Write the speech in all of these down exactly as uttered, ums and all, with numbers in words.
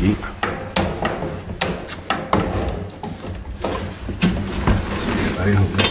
deep. Så delar ihop det.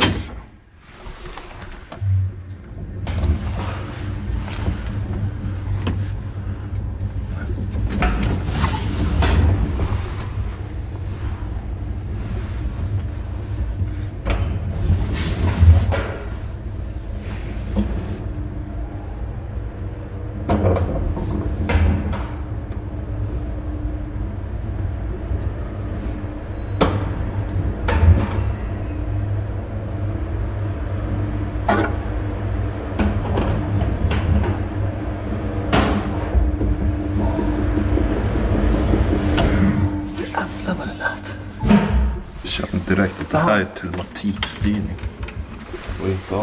Direkt. Det här är telematikstyrning.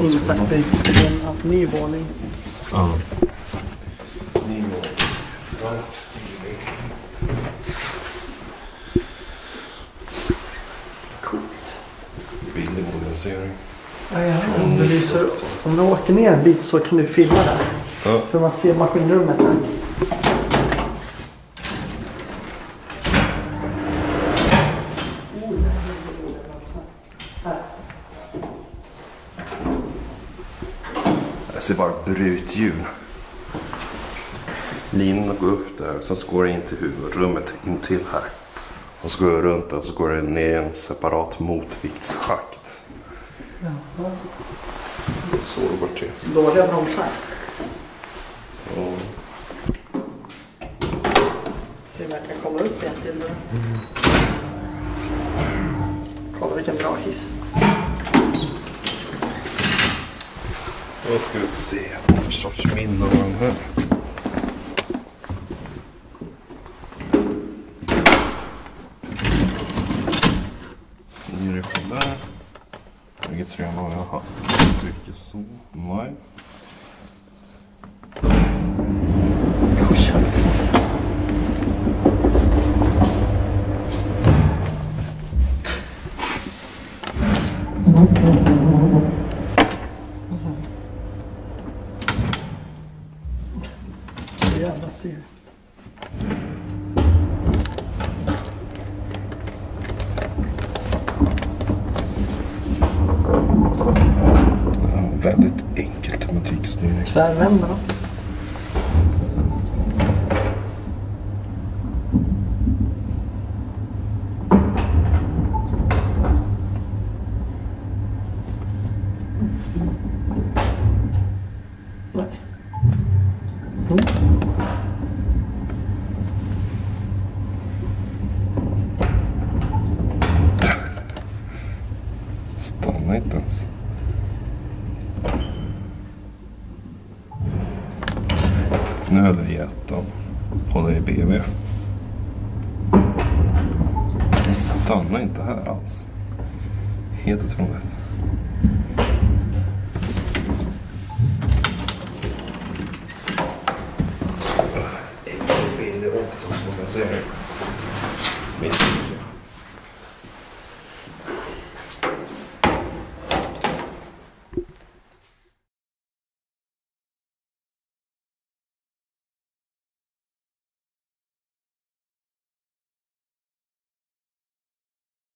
Insakter i en nyvåning. Ja. Nyvåning. Fransk styrning. Coolt. Bildmodernisering. Ja, om, du lyser, om du åker ner en bit så kan du filma där. Ja. För man ser maskinrummet här. Det är bara brutdjur. Linan går upp där, sen så går det in till huvudrummet in till här. Och så går det runt och så går det ner en separat motviktsschakt. Jaha. Så det går till. Dåliga bromsar. Ja. Se om jag kan komma upp igen till nu. Mm. Kolla vilken bra hiss. Då ska vi se vad för sorts minne av den här. Nu är det själv där. Registrera vad jag har. Trycker så. Nej. Väldigt enkel tematiksnurring. Tvärvända då. Nej. Mm. Stanna inte ens. Nu hade vi ettan och det är B V. Den stannar inte här alls. Helt otroligt. En B V åtta som man kan se.